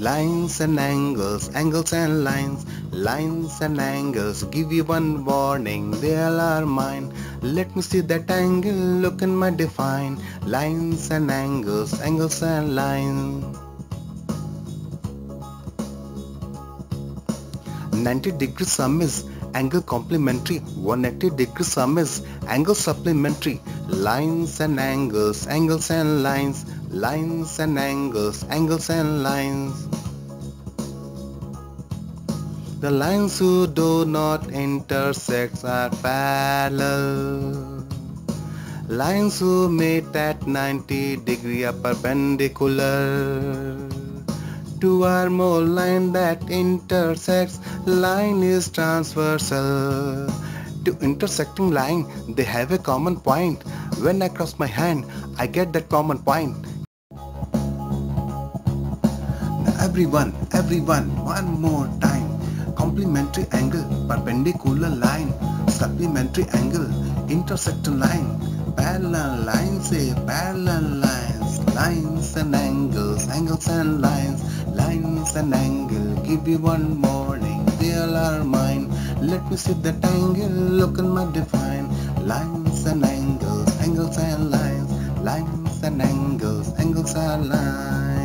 Lines and angles, angles and lines, lines and angles. Give you one warning, they all are mine. Let me see that angle, look in my define. Lines and angles, angles and lines. 90 degree sum is angle complementary. 180 degree sum is angle supplementary. Lines and angles, angles and lines, lines and angles, angles and lines. The lines who do not intersect are parallel. Lines who meet at 90 degree are perpendicular. Two or more lines that intersects, line is transversal. To intersecting line, they have a common point. When I cross my hand, I get that common point. Now everyone, one more time. Complementary angle, perpendicular line, supplementary angle, intersecting line, parallel lines, say parallel lines, lines and angles, angles and lines. Lines and angle, give you one warning, they all are mine. Let me see that angle, look in my define. Lines and angles, angles and lines. Lines and angles, angles and lines.